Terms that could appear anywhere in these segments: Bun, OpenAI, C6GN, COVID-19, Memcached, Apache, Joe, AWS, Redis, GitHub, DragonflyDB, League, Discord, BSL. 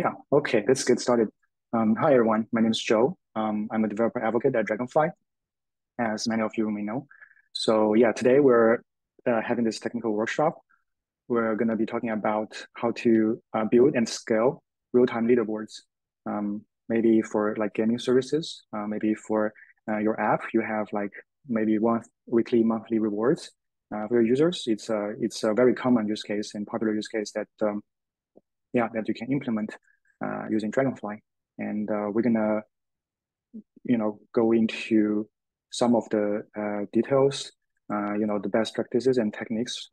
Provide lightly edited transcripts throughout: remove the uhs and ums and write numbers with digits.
Yeah, okay, let's get started. Hi, everyone. My name is Joe. I'm a developer advocate at Dragonfly, as many of you may know. So yeah, today we're having this technical workshop. We're going to be talking about how to build and scale real-time leaderboards, maybe for like gaming services, maybe for your app. You have like maybe one weekly, monthly rewards for your users. It's a very common use case and popular use case that that you can implement using Dragonfly. And we're gonna, go into some of the details, the best practices and techniques,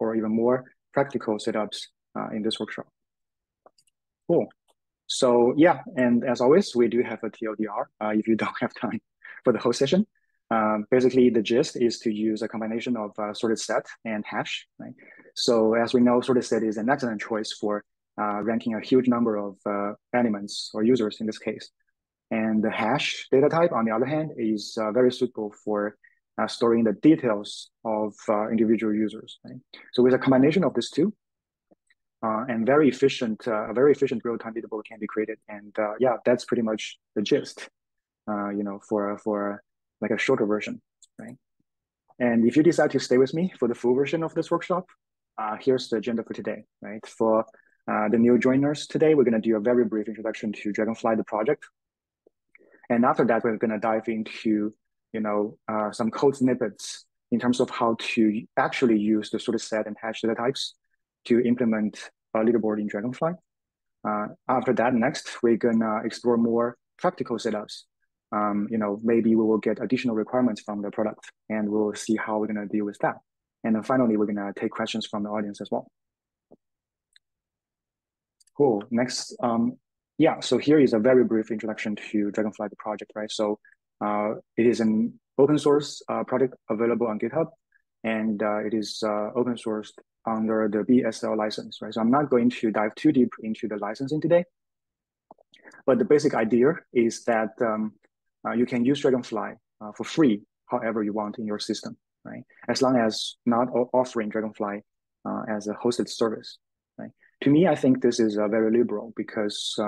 or even more practical setups in this workshop. Cool. So yeah, and as always, we do have a TLDR if you don't have time for the whole session. Basically, the gist is to use a combination of sorted set and hash. Right? So as we know, sorted set is an excellent choice for ranking a huge number of elements or users in this case. And the hash data type, on the other hand, is very suitable for storing the details of individual users. Right? So with a combination of these two, and a very efficient real-time leaderboard can be created. And yeah, that's pretty much the gist, for like a shorter version, right? And if you decide to stay with me for the full version of this workshop, here's the agenda for today, right? For the new joiners today, we're going to do a very brief introduction to Dragonfly, the project. And after that, we're going to dive into, some code snippets in terms of how to actually use the sorted set and hash data types to implement a leaderboard in Dragonfly. After that, next, we're going to explore more practical setups. Maybe we will get additional requirements from the product, and we'll see how we're going to deal with that. And then finally, we're going to take questions from the audience as well. Cool. Next, so here is a very brief introduction to Dragonfly, the project, right? So it is an open source project available on GitHub, and it is open sourced under the BSL license, right? So I'm not going to dive too deep into the licensing today, but the basic idea is that you can use Dragonfly for free, however you want in your system, right? As long as not offering Dragonfly as a hosted service, right? To me, I think this is very liberal because,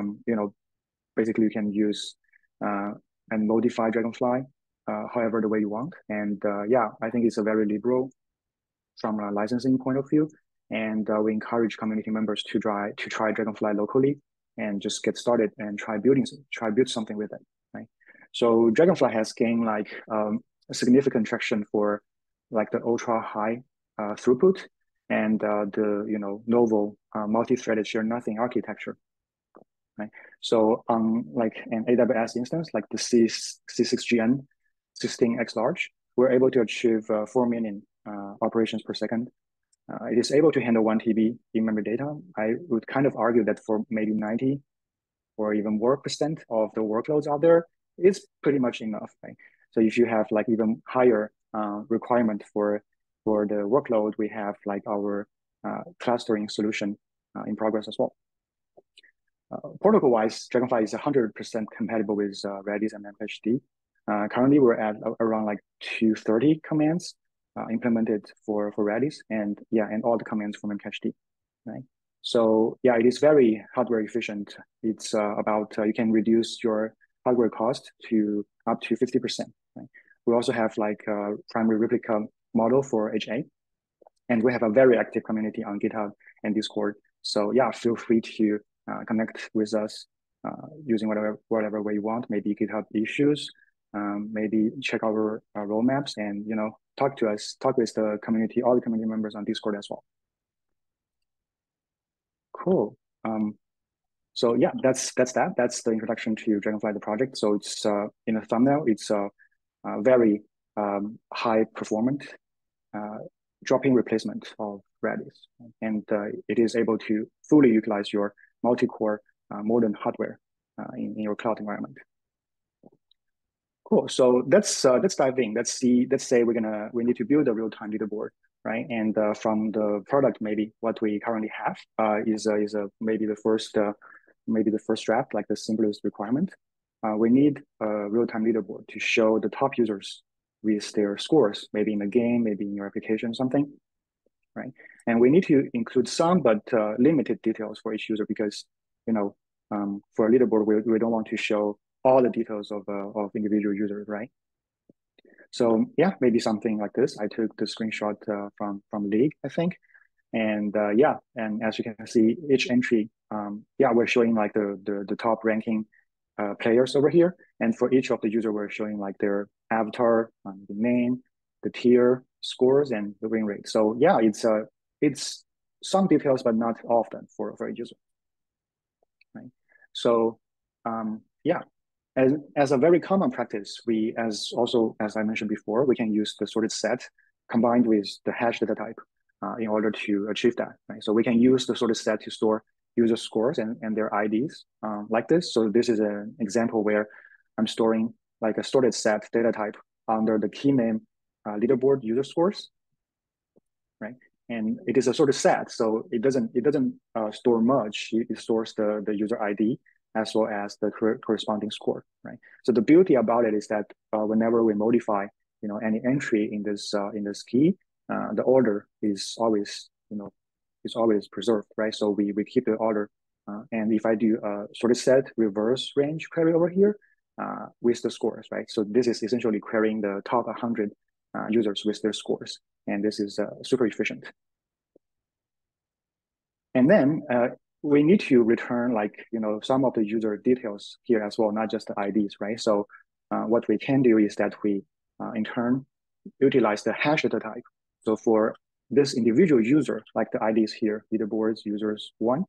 basically you can use and modify Dragonfly however the way you want. And I think it's a very liberal from a licensing point of view. And we encourage community members to try Dragonfly locally and just get started and try build something with it, right? So Dragonfly has gained like a significant traction for like the ultra high throughput and the novel multi-threaded shared nothing architecture, right? So on like an AWS instance, like the C6GN 16x large, we're able to achieve 4 million operations per second. It is able to handle 1 TB in memory data. I would kind of argue that for maybe 90 or even more % of the workloads out there, it's pretty much enough, right? So if you have like even higher requirement for the workload, we have like our clustering solution in progress as well. Protocol-wise, Dragonfly is 100% compatible with Redis and Memcached. Currently, we're at around like 230 commands implemented for Redis, and all the commands for Memcached, right? So yeah, it is very hardware efficient. It's you can reduce your hardware cost to up to 50%. Right? We also have like a primary replica model for HA, and we have a very active community on GitHub and Discord. So yeah, feel free to connect with us using whatever way you want. Maybe GitHub issues, maybe check our roadmaps, and talk to us, talk with the community, all the community members on Discord as well. Cool. So yeah, that's the introduction to Dragonfly, the project. So it's in a thumbnail, it's a very high performant drop-in replacement of Redis, and it is able to fully utilize your multi-core modern hardware in your cloud environment. Cool. So let's dive in. Let's say we need to build a real-time leaderboard, right? And from the product, maybe what we currently have is maybe the first draft, like the simplest requirement. We need a real-time leaderboard to show the top users with their scores, maybe in the game, maybe in your application, something, right? And we need to include some but limited details for each user because For a leaderboard, we don't want to show all the details of individual users, right? So yeah, maybe something like this. I took the screenshot from League, I think. And yeah, and as you can see, each entry, yeah, we're showing like the top ranking players over here. And for each of the user, we're showing like their avatar, the name, the tier, scores, and the win rate. So yeah, it's some details, but not often for a user, right? So yeah, as a very common practice, we as I mentioned before, we can use the sorted set combined with the hash data type in order to achieve that, right? So we can use the sorted set to store user scores and their IDs like this. So this is an example where I'm storing like a sorted set data type under the key name leaderboard user scores, right? And it is a sorted set, so it doesn't store much. It stores the user ID as well as the corresponding score, right? So the beauty about it is that whenever we modify, you know, any entry in this key, the order is always, you know, is always preserved, right? So we keep the order. And if I do a sorted set reverse range query over here with the scores, right? So this is essentially querying the top 100 users with their scores. And this is super efficient. And then we need to return, like, you know, some of the user details here as well, not just the IDs, right? So what we can do is that we in turn utilize the hash data type. So for this individual user, like the IDs here, leaderboards, users one,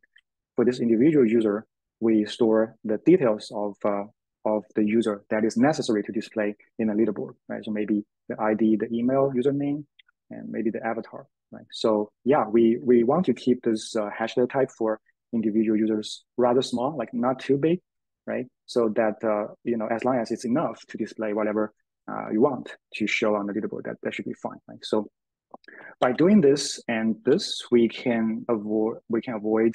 for this individual user, we store the details of the user that is necessary to display in a leaderboard, right? So maybe the ID, the email, username, and maybe the avatar, right? So yeah, we want to keep this hash data type for individual users rather small, like not too big, right? So that, you know, as long as it's enough to display whatever you want to show on the leaderboard, that should be fine, right? So by doing this and this, we can avoid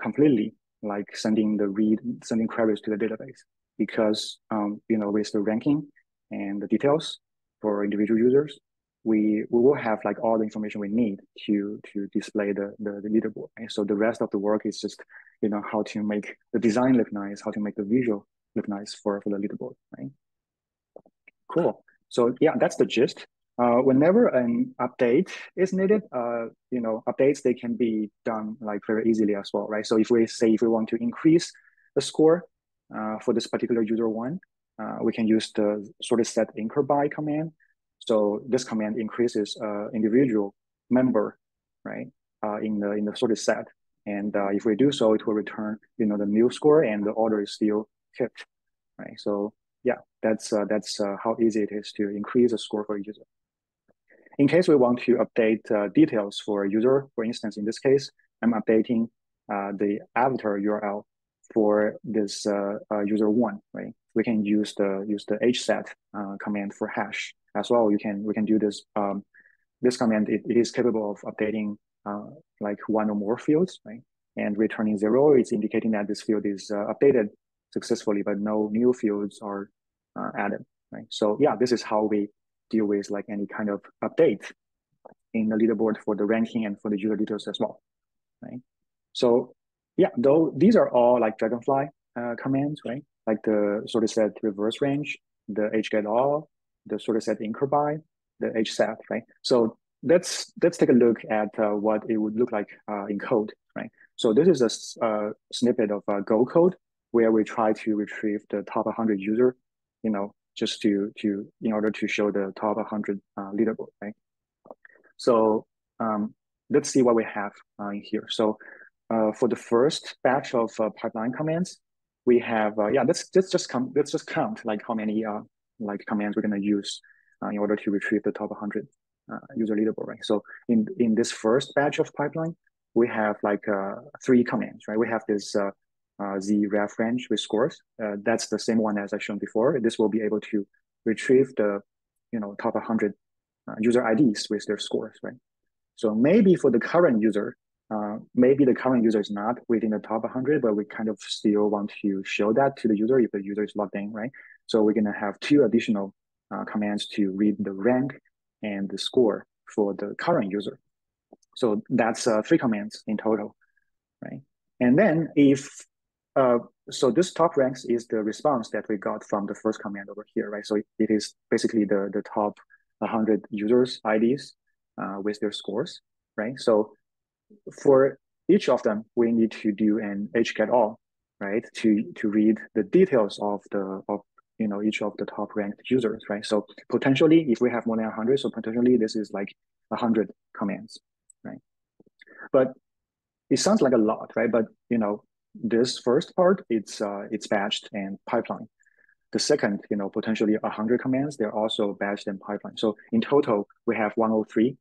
completely like sending queries to the database, because you know, with the ranking and the details for individual users, we will have like all the information we need to display the leaderboard. And so the rest of the work is just, you know, how to make the design look nice, how to make the visual look nice for the leaderboard, right? Cool. So yeah, that's the gist. Whenever an update is needed, you know, updates, they can be done like very easily as well, right? So if we say, if we want to increase the score for this particular user one, we can use the sorted set incur by command. So this command increases individual member, right, in the sorted set. And if we do so, it will return, you know, the new score, and the order is still kept, right? So yeah, that's how easy it is to increase the score for a user. In case we want to update details for a user, for instance, in this case, I'm updating the avatar URL for this user one, right? We can use the hset command for hash as well. We can do this. This command, it is capable of updating like one or more fields, right? And returning 0, it's indicating that this field is updated successfully, but no new fields are added, right? So yeah, this is how we deal with like any kind of update in the leaderboard for the ranking and for the user details as well, right? So yeah, though these are all like Dragonfly commands, right? Like the sorted set reverse range, the hget all, the sorted set incur by, the hset, right? So let's take a look at what it would look like in code, right? So this is a snippet of Go code where we try to retrieve the top 100 user, you know, just to in order to show the top 100 leaderboard, right? So let's see what we have in here. So for the first batch of pipeline commands, we have yeah, let's just count like how many like commands we're gonna use in order to retrieve the top 100 user leaderboard, right? So in this first batch of pipeline, we have like 3 commands, right? We have this Z ref range with scores. That's the same one as I shown before. This will be able to retrieve the, you know, top 100 user IDs with their scores, right? So maybe for the current user, maybe the current user is not within the top 100, but we kind of still want to show that to the user if the user is logged in, right? So we're gonna have 2 additional commands to read the rank and the score for the current user. So that's 3 commands in total, right? And then if So this top ranks is the response that we got from the first command over here, right? So it is basically the top 100 users' IDs with their scores, right? So for each of them, we need to do an hcat all, right? To read the details of each of the top ranked users, right? So potentially, if we have more than 100, so potentially this is like 100 commands, right? But it sounds like a lot, right? But this first part, it's batched and pipeline. The second, potentially 100 commands, they're also batched and pipeline. So in total, we have 103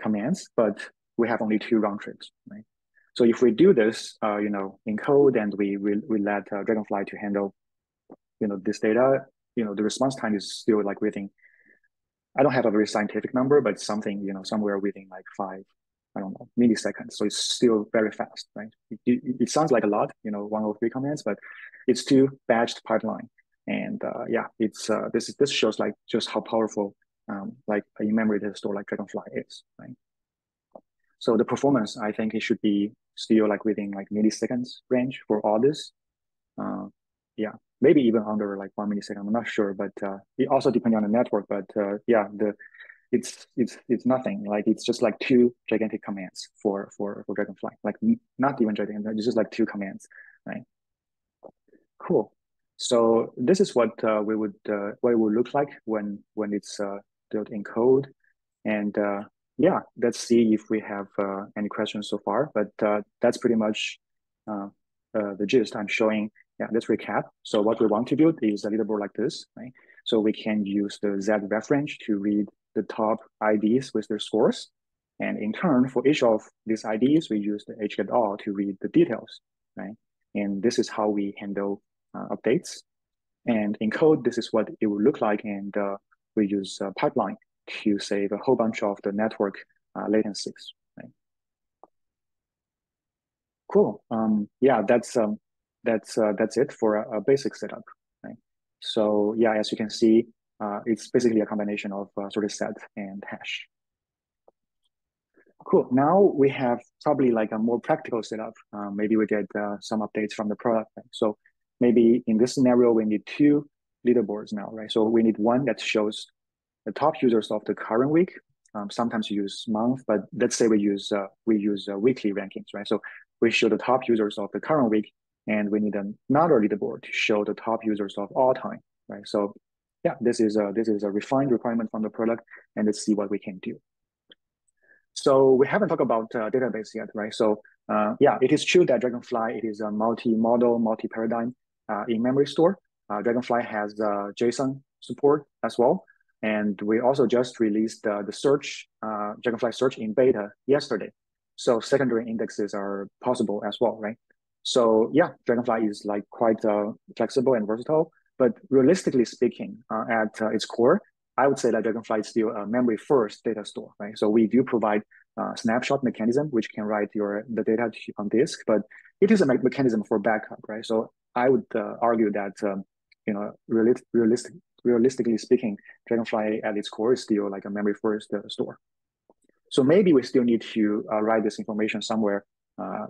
commands, but we have only 2 round trips, right? So if we do this, in code, and we let Dragonfly to handle, this data, the response time is still like within, I don't have a very scientific number, but something, somewhere within like 5, I don't know, milliseconds. So it's still very fast, right? It sounds like a lot, 103 commands, but it's still batched pipeline. And yeah, this shows like just how powerful like a memory data store like Dragonfly is, right? So the performance, I think it should be still like within like milliseconds range for all this. Yeah, maybe even under like 1 millisecond. I'm not sure, but it also depends on the network. But yeah, it's nothing. Like it's just like 2 gigantic commands for Dragonfly. Like not even gigantic. It's just like 2 commands, right? Cool. So this is what it would look like when it's built in code, and yeah, let's see if we have any questions so far. But that's pretty much the gist I'm showing. Yeah, let's recap. So what we want to build is a leaderboard like this, right? So we can use the Z ref range to read the top IDs with their scores, and in turn, for each of these IDs, we use the hcat all to read the details, right? And this is how we handle updates. And in code, this is what it will look like, and we use pipeline to save a whole bunch of the network latencies, right? Cool. Yeah, that's it for a basic setup, right? So yeah, as you can see, it's basically a combination of sort of set and hash. Cool. Now we have probably like a more practical setup. Maybe we get some updates from the product, right? So maybe in this scenario, we need 2 leaderboards now, right? So we need one that shows the top users of the current week. Sometimes you use month, but let's say we use weekly rankings, right? So we show the top users of the current week, and we need another leaderboard to show the top users of all time, right? So yeah, this is a refined requirement from the product, and let's see what we can do. So we haven't talked about database yet, right? So yeah, it is true that Dragonfly, it is a multi-model, multi-paradigm in-memory store. Dragonfly has JSON support as well. And we also just released the search, Dragonfly search in beta yesterday. So secondary indexes are possible as well, right? So yeah, Dragonfly is like quite flexible and versatile, but realistically speaking, at its core, I would say that Dragonfly is still a memory first data store, right? So we do provide snapshot mechanism, which can write the data on disk, but it is a mechanism for backup, right? So I would argue that, realistically speaking, Dragonfly at its core is still like a memory first store. So maybe we still need to write this information somewhere,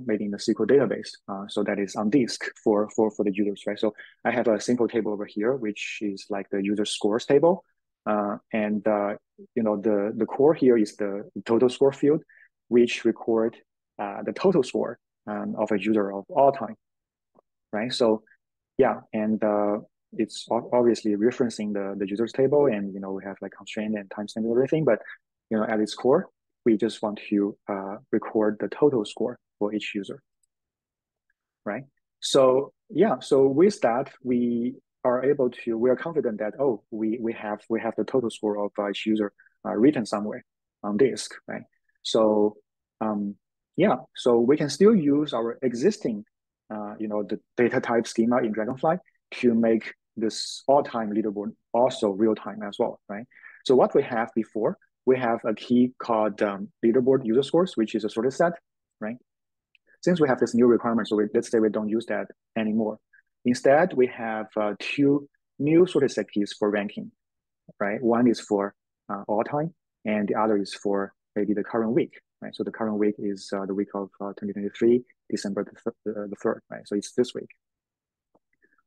maybe in the SQL database, so that is on disk for the users, right? So I have a simple table over here, which is like the user scores table. And the core here is the total score field, which record the total score of a user of all time, right? So yeah, and it's obviously referencing the users table, and we have like constraint and timestamp and everything, but at its core, we just want to record the total score for each user, right? So yeah, so with that, we are confident that, oh, we have the total score of each user written somewhere on disk, right? So yeah, so we can still use our existing the data type schema in Dragonfly to make this all-time leaderboard also real-time as well, right? So what we have before, we have a key called leaderboard user scores, which is a sorted set, right? Since we have this new requirement, so let's say we don't use that anymore. Instead, we have 2 new sorted set keys for ranking, right? One is for all time, and the other is for maybe the current week, right? So the current week is the week of 2023, December the 3rd, right? So it's this week,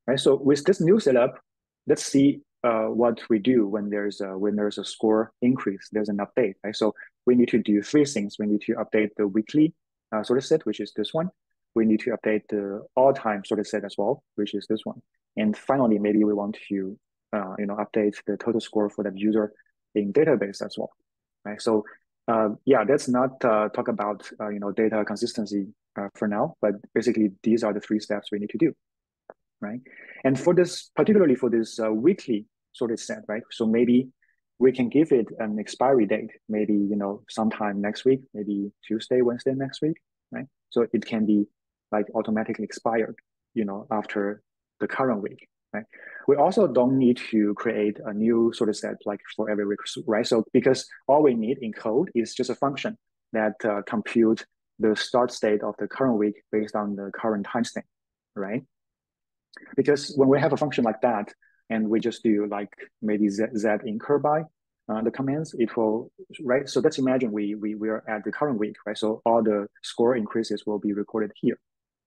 Right? So with this new setup, let's see what we do when there's a score increase, there's an update. Right? So we need to do three things. We need to update the weekly sort of set, which is this one. We need to update the all-time sort of set as well, which is this one. And finally, maybe we want to update the total score for that user in database as well. Right? So yeah, let's not talk about data consistency for now, but basically these are the three steps we need to do. Right? And for this, particularly for this weekly sorted set, right? So maybe we can give it an expiry date, maybe, sometime next week, maybe Tuesday, Wednesday next week, right? So it can be like automatically expired, after the current week, right? We also don't need to create a new sort of set like for every week, right? So because all we need in code is just a function that compute the start state of the current week based on the current timestamp, right? Because when we have a function like that, and we just do like maybe z incur by the commands, it will, right? So let's imagine we are at the current week, right? So all the score increases will be recorded here.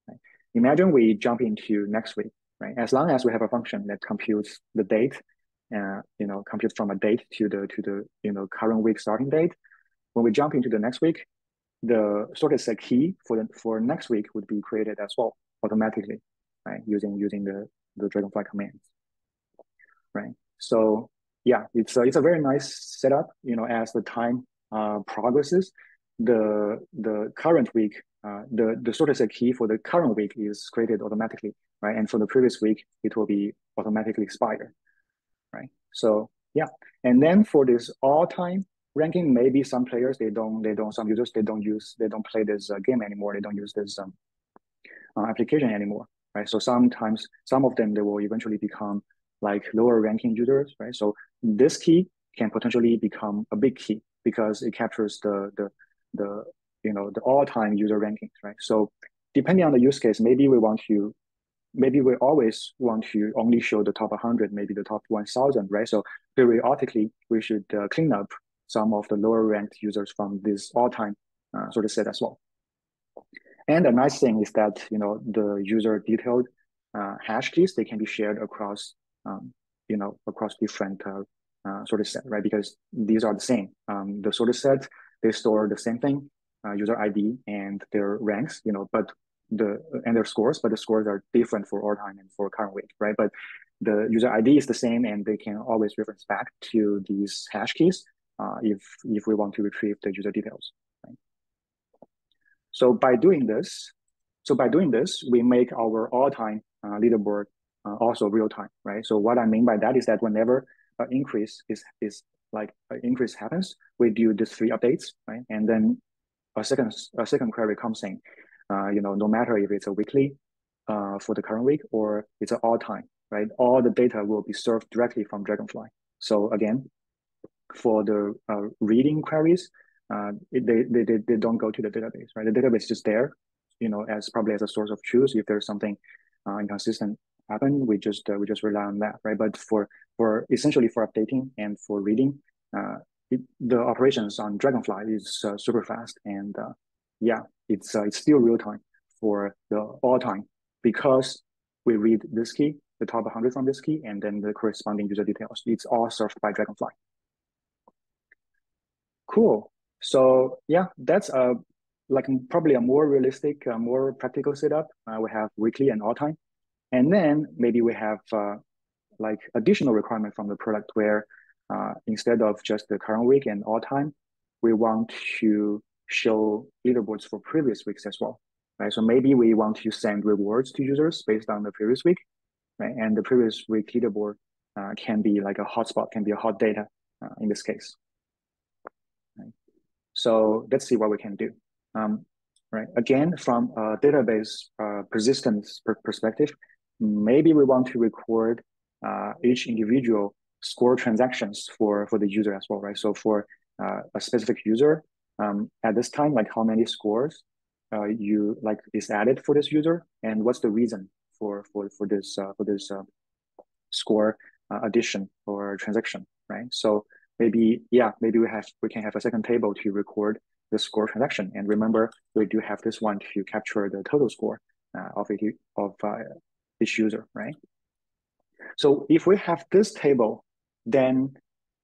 Right? Imagine we jump into next week, right? As long as we have a function that computes the date, computes from a date to the current week starting date, when we jump into the next week, the sorted set key for next week would be created as well automatically, right? Using the Dragonfly commands. Right. So yeah, it's a very nice setup. As the time progresses, the current week, the sorted set key for the current week is created automatically, right? And for the previous week, it will be automatically expired, right? So yeah, and then for this all time ranking, maybe some players some users don't play this game anymore. They don't use this application anymore, right? So sometimes some of them they will eventually become like lower ranking users, right? So this key can potentially become a big key because it captures the all-time user rankings, right? So depending on the use case, maybe we always want to only show the top 100, maybe the top 1,000, right? So periodically we should clean up some of the lower ranked users from this all-time sort of set as well. And the nice thing is that the user detailed hash keys, they can be shared across across different sort of set, right? Because these are the same. The sort of set, they store the same thing, user ID and their ranks, and their scores, but the scores are different for all time and for current week, right? But the user ID is the same, and they can always reference back to these hash keys if we want to retrieve the user details. Right? So by doing this, we make our all time leaderboard also real time, right? So what I mean by that is that whenever an increase happens, we do these three updates, right? And then a second query comes in, no matter if it's a weekly for the current week or it's an all time, right? All the data will be served directly from Dragonfly. So again, for the reading queries, they don't go to the database, right? The database is just there, as probably as a source of truth. If there's something inconsistent happen, we just rely on that, right? But essentially for updating and for reading, the operations on Dragonfly is super fast, and yeah, it's still real time for the all time because we read this key, the top 100 from this key, and then the corresponding user details. It's all served by Dragonfly. Cool. So yeah, that's probably a more realistic, more practical setup. We have weekly and all time. And then maybe we have additional requirement from the product where instead of just the current week and all time, we want to show leaderboards for previous weeks as well, right? So maybe we want to send rewards to users based on the previous week, right? And the previous week leaderboard can be like a hotspot, can be a hot data in this case. Right? So let's see what we can do. Right? Again, from a database persistence perspective, maybe we want to record each individual score transactions for the user as well, right? So for a specific user, at this time, like how many scores is added for this user, and what's the reason for this score addition or transaction, right? So maybe we can have a second table to record the score transaction, and remember we do have this one to capture the total score of each user, right? So if we have this table, then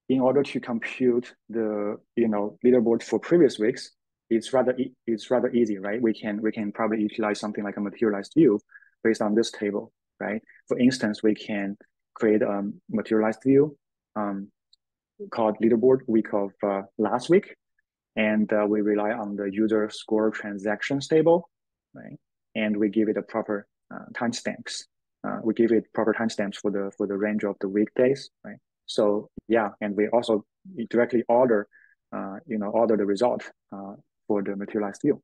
in order to compute the leaderboard for previous weeks, it's rather easy, right? We can probably utilize something like a materialized view based on this table, right? For instance, we can create a materialized view called leaderboard week of last week, and we rely on the user score transactions table, right? And we give it a proper timestamps. We give it proper timestamps for the range of the weekdays, right? So yeah, and we also directly order the result for the materialized view.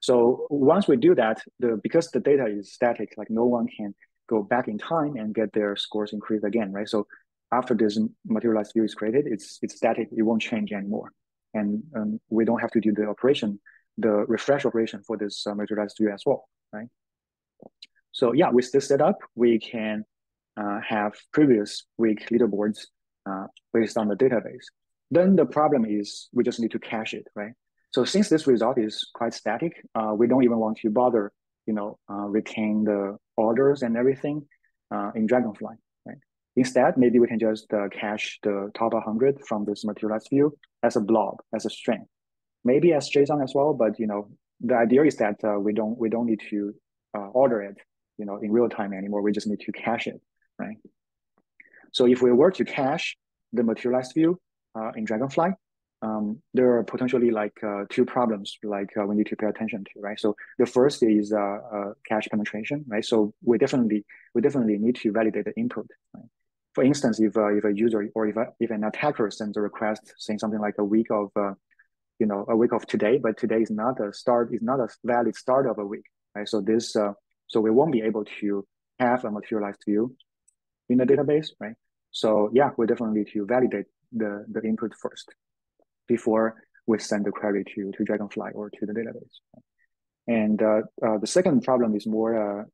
So once we do that, because the data is static, like no one can go back in time and get their scores increased again, right? So after this materialized view is created, it's static, it won't change anymore. And we don't have to do the refresh operation for this materialized view as well, right? So yeah, with this setup, we can have previous week leaderboards based on the database. Then the problem is we just need to cache it, right? So since this result is quite static, we don't even want to bother, retain the orders and everything in Dragonfly, right? Instead, maybe we can just cache the top 100 from this materialized view as a blob, as a string, maybe as JSON as well. But the idea is that we don't need to order it, in real time anymore. We just need to cache it, right? So if we were to cache the materialized view in Dragonfly, there are potentially like two problems we need to pay attention to, right? So the first is cache penetration, right? So we definitely need to validate the input, right? For instance, if a user or if an attacker sends a request saying something like a week of today, but today is not a start, is not a valid start of a week, right? So this so we won't be able to have a materialized view in the database, right? So yeah, we definitely need to validate the input first before we send the query to Dragonfly or to the database. And the second problem is more,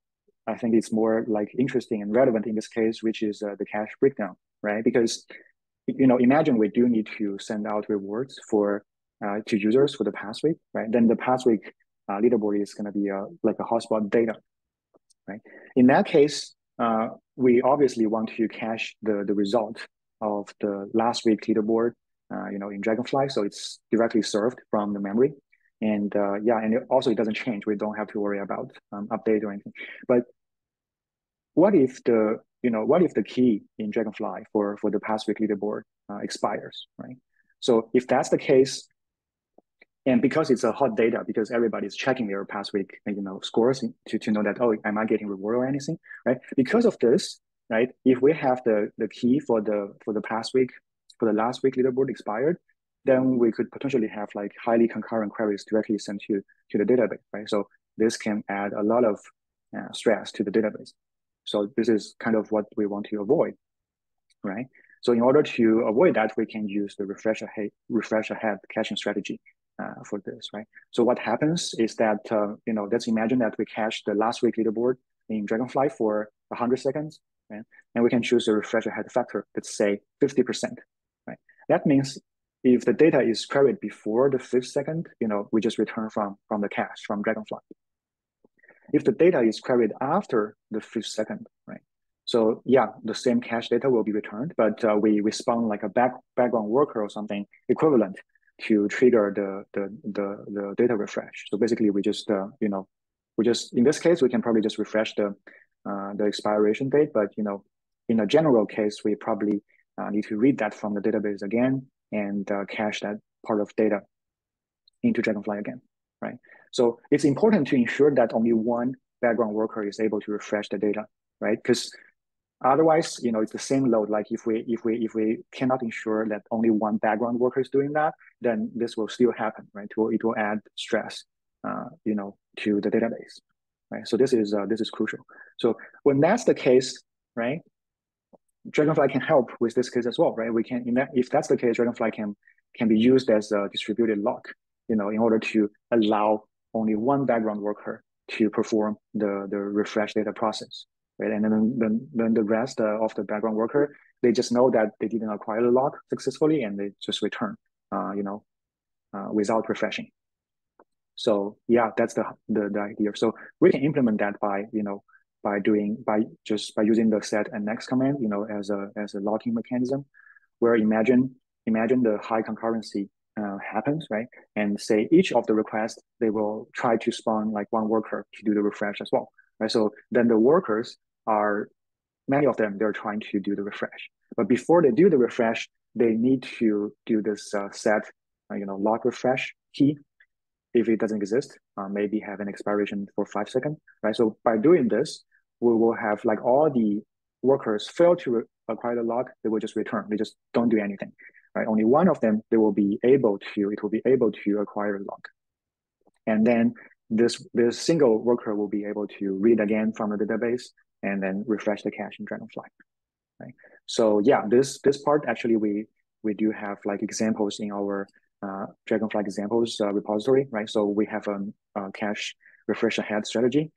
I think it's more like interesting and relevant in this case, which is the cache breakdown, right? Because, imagine we do need to send out rewards to users for the past week, right? Then the past week leaderboard is gonna be like a hotspot data, right? In that case, we obviously want to cache the result of the last week leaderboard in Dragonfly, so it's directly served from the memory, and it doesn't change. We don't have to worry about update or anything. But what if the key in Dragonfly for the past week leaderboard expires, right? So if that's the case, and because it's a hot data, because everybody's checking their past week scores to know that, oh, am I getting reward or anything, right? Because of this, right? If we have the key for the past week, for the last week leaderboard expired, then we could potentially have like highly concurrent queries directly sent to the database, right? So this can add a lot of stress to the database. So this is kind of what we want to avoid, right? So in order to avoid that, we can use the refresh ahead caching strategy for this, right? So what happens is that, let's imagine that we cache the last week leaderboard in Dragonfly for 100 seconds, right? And we can choose the refresh ahead factor, let's say 50%. That means if the data is queried before the 5th second, we just return from the cache, from Dragonfly. If the data is queried after the 5th second, right? So yeah, the same cache data will be returned, but we spawn like a background worker or something equivalent to trigger the data refresh. So basically we just, in this case, we can probably just refresh the expiration date, but in a general case, we probably need to read that from the database again and cache that part of data into Dragonfly again, right? So it's important to ensure that only one background worker is able to refresh the data, right? Because otherwise, it's the same load. Like if we cannot ensure that only one background worker is doing that, then this will still happen, right? It will add stress, to the database, right? So this is crucial. So when that's the case, right? Dragonfly can help with this case as well, right? We can, if that's the case, Dragonfly can be used as a distributed lock, in order to allow only one background worker to perform the refresh data process, right? And then the rest of the background worker, they just know that they didn't acquire the lock successfully, and they just return, without refreshing. So yeah, that's the idea. So we can implement that by by using the set and next command, you know, as a locking mechanism, where imagine the high concurrency happens, right? And say each of the requests, they will try to spawn like one worker to do the refresh as well, right? So then the workers are, many of them, they're trying to do the refresh. But before they do the refresh, they need to do this set, you know, lock refresh key. If it doesn't exist, maybe have an expiration for 5 seconds, right? So by doing this, we will have like all the workers fail to acquire the lock, they will just return. They just don't do anything. Right, only one of them it will be able to acquire a lock, and then this single worker will be able to read again from the database and then refresh the cache in Dragonfly. Right, so yeah, this part actually we do have like examples in our Dragonfly examples repository, right? So we have a cache refresh ahead strategy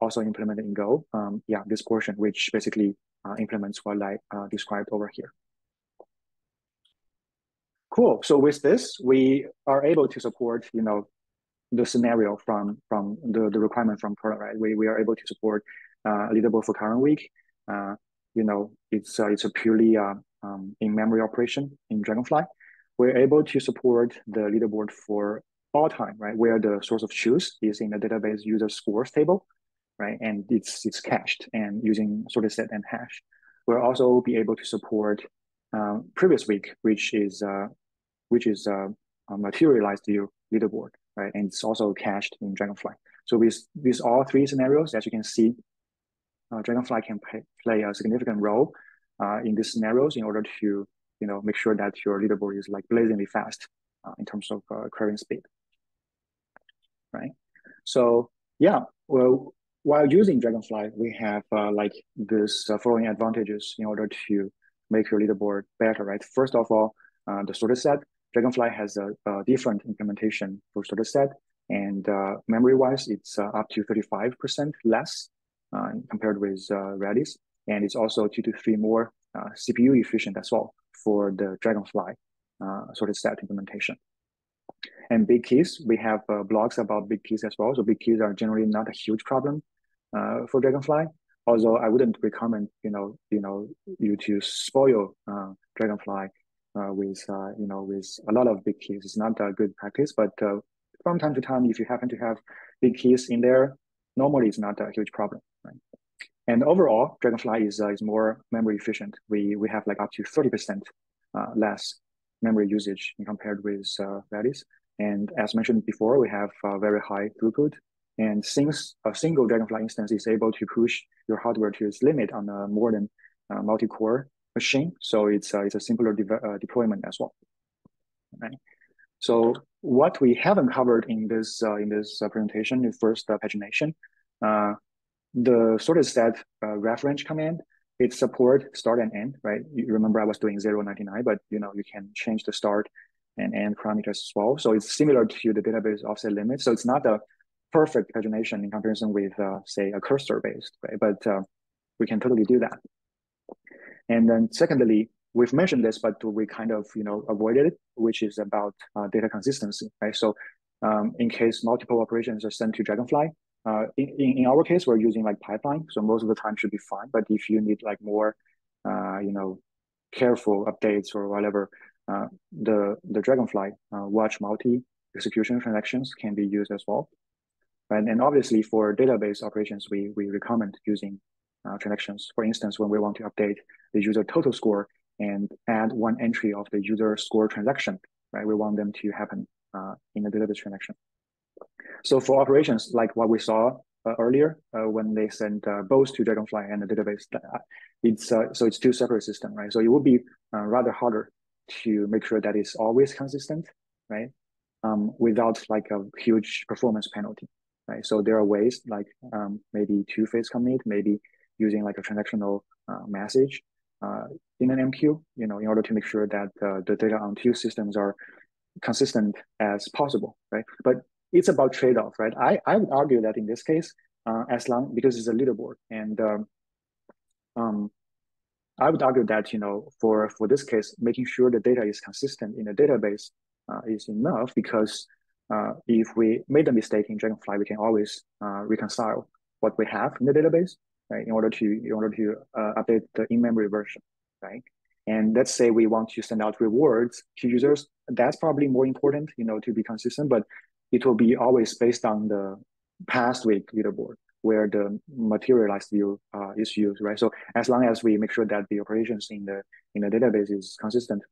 also implemented in Go. Yeah, this portion which basically implements what I described over here. Cool. So with this, we are able to support, you know, the scenario from the requirement from product, right? We are able to support editable for current week. You know, it's a purely in-memory operation in Dragonfly. We're able to support the leaderboard for all time, right? Where the source of truth is in the database user scores table, right? And it's cached and using sort of set and hash. We'll also be able to support previous week, which is materialized to leaderboard, right? And it's also cached in Dragonfly. So with all three scenarios, as you can see, Dragonfly can play a significant role in these scenarios in order to, you know, make sure that your leaderboard is like blazingly fast in terms of querying speed, right? So yeah, well, while using Dragonfly, we have like this following advantages in order to make your leaderboard better, right? First of all, the sorted set. Dragonfly has a different implementation for sorted set, and memory-wise, it's up to 35% less compared with Redis, and it's also 2 to 3 more CPU efficient as well for the Dragonfly sorted set implementation. And big keys, we have blogs about big keys as well. So big keys are generally not a huge problem for Dragonfly. Although I wouldn't recommend, you to spoil Dragonfly with a lot of big keys. It's not a good practice, but from time to time, if you happen to have big keys in there, normally it's not a huge problem, right? And overall, Dragonfly is more memory efficient. We have like up to 30% less memory usage compared with Redis. And as mentioned before, we have very high throughput. And since a single Dragonfly instance is able to push your hardware to its limit on a more than multi-core machine, so it's a simpler deployment as well. Right. So what we haven't covered in this presentation is first pagination. The sorted set ref range command, it supports start and end. Right. You remember I was doing 0.99, but you know you can change the start and end parameters as well. So it's similar to the database offset limit. So it's not a perfect pagination in comparison with, say, a cursor-based, right? But we can totally do that. And then secondly, we've mentioned this, but we kind of, avoided it, which is about data consistency, right? So in case multiple operations are sent to Dragonfly, in our case, we're using like pipeline, so most of the time should be fine. But if you need like more, careful updates or whatever, the Dragonfly watch multi-execution transactions can be used as well. And obviously for database operations, we recommend using transactions. For instance, when we want to update the user total score and add one entry of the user score transaction, right? We want them to happen in the database transaction. So for operations, like what we saw earlier, when they send both to Dragonfly and the database, it's two separate systems, right? So it would be rather harder to make sure that it's always consistent, right? Without like a huge performance penalty. Right, so there are ways like maybe two-phase commit, maybe using like a transactional message in an MQ, in order to make sure that the data on two systems are consistent as possible, right? But it's about trade-off, right? I would argue that in this case, because it's a leaderboard, and I would argue that for this case, making sure the data is consistent in the database is enough, because if we made a mistake in Dragonfly, we can always reconcile what we have in the database, right? In order to update the in-memory version, right? And let's say we want to send out rewards to users. That's probably more important, you know, to be consistent, but it will be always based on the past week leaderboard where the materialized view is used, right? So as long as we make sure that the operations in the database is consistent,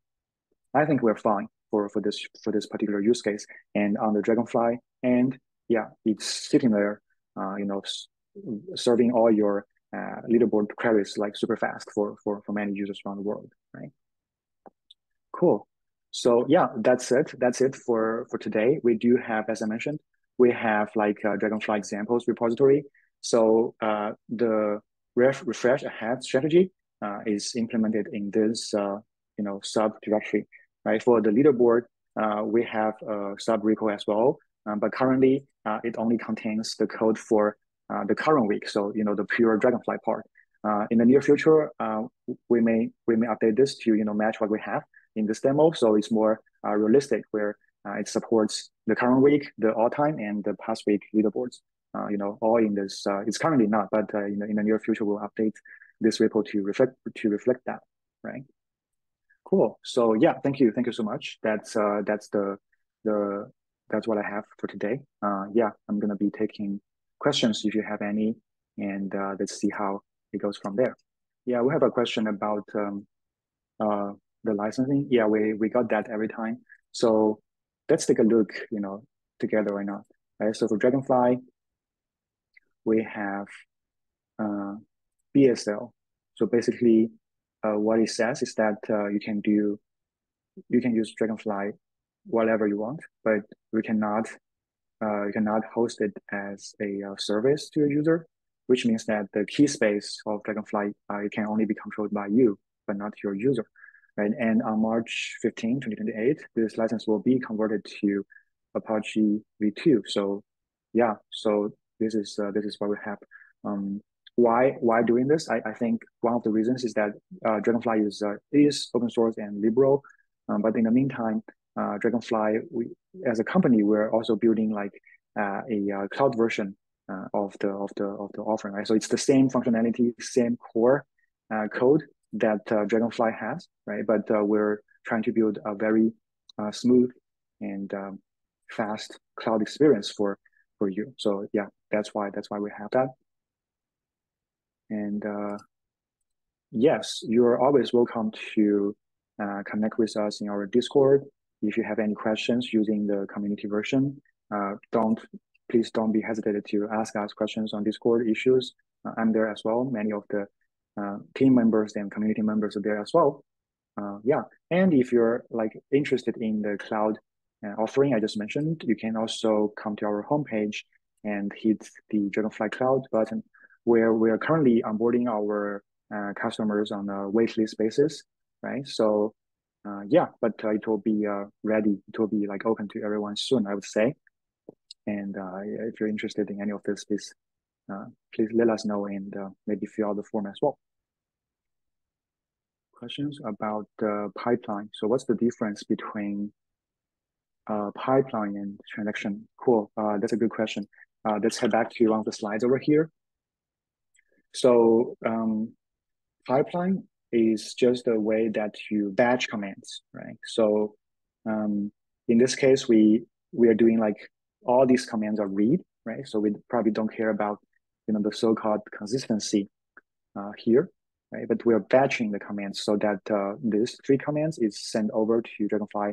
I think we're fine for this particular use case. And on the Dragonfly end, yeah, it's sitting there, you know, serving all your leaderboard queries like super fast for many users around the world, right? Cool. So yeah, that's it. That's it for today. We do have, as I mentioned, we have like a Dragonfly examples repository. So the refresh ahead strategy is implemented in this you know, subdirectory, right? For the leaderboard, we have a sub repo as well, but currently it only contains the code for the current week. So you know, the pure Dragonfly part. In the near future, we may update this to, you know, match what we have in this demo. So it's more realistic where it supports the current week, the all time, and the past week leaderboards. You know, all in this. It's currently not, but you know, in the near future, we'll update this repo to reflect that, right? Cool. So yeah, thank you so much. That's what I have for today. Yeah, I'm gonna be taking questions if you have any, and let's see how it goes from there. Yeah, we have a question about the licensing. Yeah, we got that every time. So let's take a look, you know, together right now. Right, so for Dragonfly, we have BSL. So basically, what it says is that you can use Dragonfly whatever you want, but you cannot host it as a service to a user, which means that the key space of Dragonfly it can only be controlled by you, but not your user, right? And on March 15, 2028, this license will be converted to Apache v2. So yeah, so this is what we have. Why doing this? I think one of the reasons is that Dragonfly is open source and liberal, but in the meantime, Dragonfly, as a company, we're also building like a cloud version of the offering, right? So it's the same functionality, same core code that Dragonfly has, right? But we're trying to build a very smooth and fast cloud experience for you. So yeah, that's why we have that. And yes, you're always welcome to connect with us in our Discord. If you have any questions using the community version, please don't be hesitant to ask us questions on Discord issues. I'm there as well. Many of the team members and community members are there as well. Yeah, and if you're like interested in the cloud offering I just mentioned, you can also come to our homepage and hit the Dragonfly Cloud button, where we are currently onboarding our customers on a waitlist basis, right? So. Yeah, but it will be ready. It will be like open to everyone soon, I would say. And if you're interested in any of this, please let us know and maybe fill out the form as well. Questions about the pipeline. So what's the difference between pipeline and transaction? Cool, that's a good question. Let's head back to one of the slides over here. So pipeline is just a way that you batch commands, right? So in this case, we are doing like all these commands are read, right? So we probably don't care about, you know, the so-called consistency here, right? But we are batching the commands so that these three commands is sent over to Dragonfly,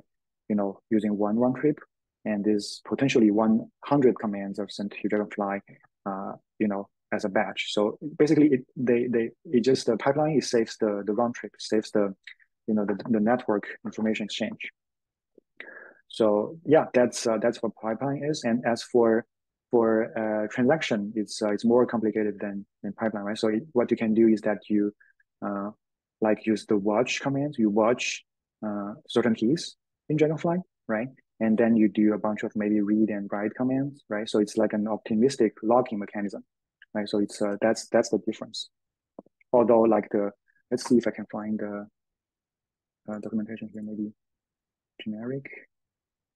you know, using one round trip, and this potentially 100 commands are sent to Dragonfly, you know, as a batch. So basically the pipeline, it saves the round trip, saves the, you know, the network information exchange. So yeah, that's what pipeline is. And as for transaction, it's more complicated than pipeline, right? So what you can do is that you like use the watch command. You watch certain keys in Dragonfly, right? And then you do a bunch of maybe read and write commands, right? So it's like an optimistic locking mechanism. Right, so it's that's the difference. Although, like let's see if I can find the documentation here. Maybe generic,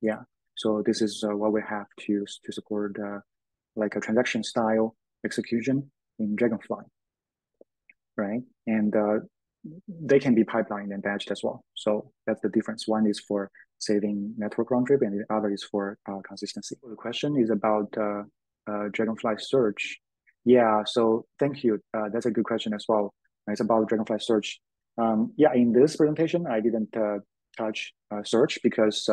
yeah. So this is what we have to support like a transaction style execution in Dragonfly, right? And they can be pipelined and batched as well. So that's the difference. One is for saving network round trip, and the other is for consistency. The question is about Dragonfly search. Yeah, so thank you. That's a good question as well. It's about Dragonfly search. Yeah, in this presentation, I didn't touch search because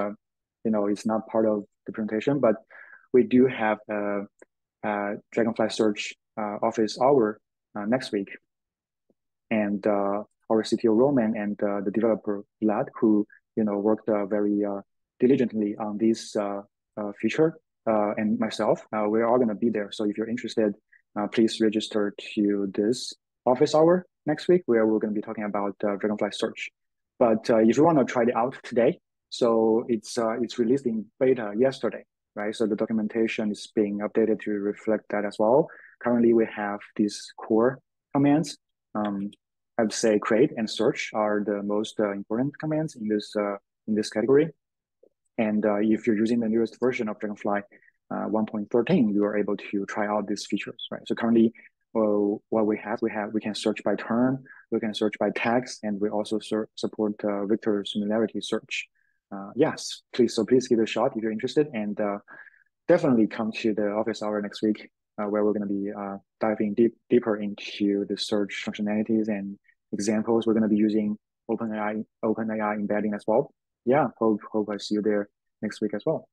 you know, it's not part of the presentation, but we do have a Dragonfly search office hour next week. And our CTO Roman and the developer Vlad, who you know worked very diligently on this feature, and myself, we're all gonna be there. So if you're interested, please register to this office hour next week, where we're gonna be talking about Dragonfly search. But if you wanna try it out today, so it's released in beta yesterday, right? So the documentation is being updated to reflect that as well. Currently, we have these core commands. I would say create and search are the most important commands in this category. And if you're using the newest version of Dragonfly 1.13, you are able to try out these features, right? So currently, what we can search by term, we can search by tags, and we also support vector similarity search. Yes, please. So please give it a shot if you're interested, and definitely come to the office hour next week, where we're going to be diving deeper into the search functionalities and examples. We're going to be using OpenAI embedding as well. Yeah, hope I see you there next week as well.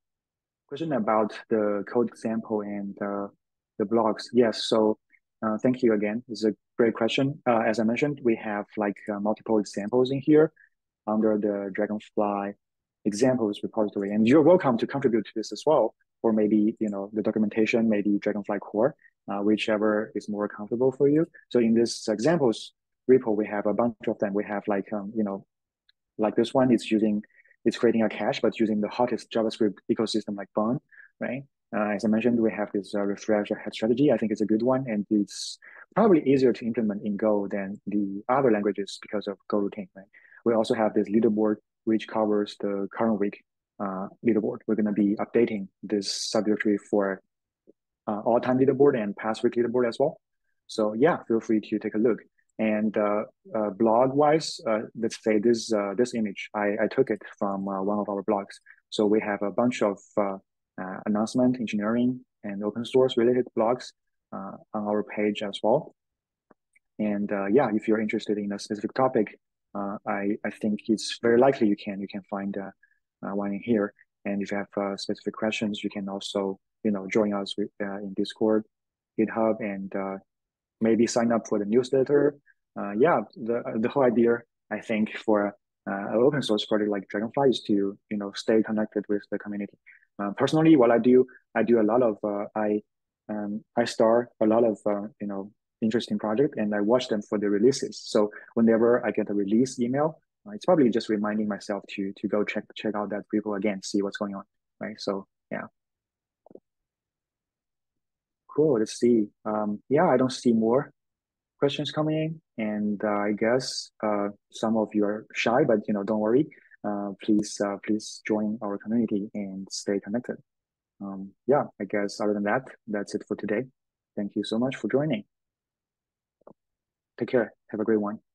Question about the code example and the blogs. Yes, so thank you again. It's a great question. As I mentioned, we have like multiple examples in here under the Dragonfly examples repository, and you're welcome to contribute to this as well, or maybe you know the documentation, maybe Dragonfly core, whichever is more comfortable for you. So in this examples repo, we have a bunch of them. We have like you know, like this one, it's creating a cache but using the hottest JavaScript ecosystem like Bun, right? As I mentioned, we have this refresh ahead strategy. I think it's a good one, and it's probably easier to implement in Go than the other languages because of Go routine, right? We also have this leaderboard, which covers the current week leaderboard. We're going to be updating this subdirectory for all-time leaderboard and past week leaderboard as well. So yeah, feel free to take a look. And blog-wise, let's say this this image, I took it from one of our blogs. So we have a bunch of announcement, engineering, and open source related blogs on our page as well. And yeah, if you're interested in a specific topic, I think it's very likely you can find one in here. And if you have specific questions, you can also you know join us with, in Discord, GitHub, and maybe sign up for the newsletter. Yeah, the whole idea I think for an open source project like Dragonfly is to you know stay connected with the community. Personally, what I do a lot of I star a lot of you know, interesting project, and I watch them for the releases. So whenever I get a release email, it's probably just reminding myself to go check out that repo again, see what's going on, right? So yeah, cool. Let's see. Yeah, I don't see more questions coming in, and I guess some of you are shy, but you know, don't worry. Please join our community and stay connected. Yeah, I guess other than that, that's it for today. Thank you so much for joining. Take care. Have a great one.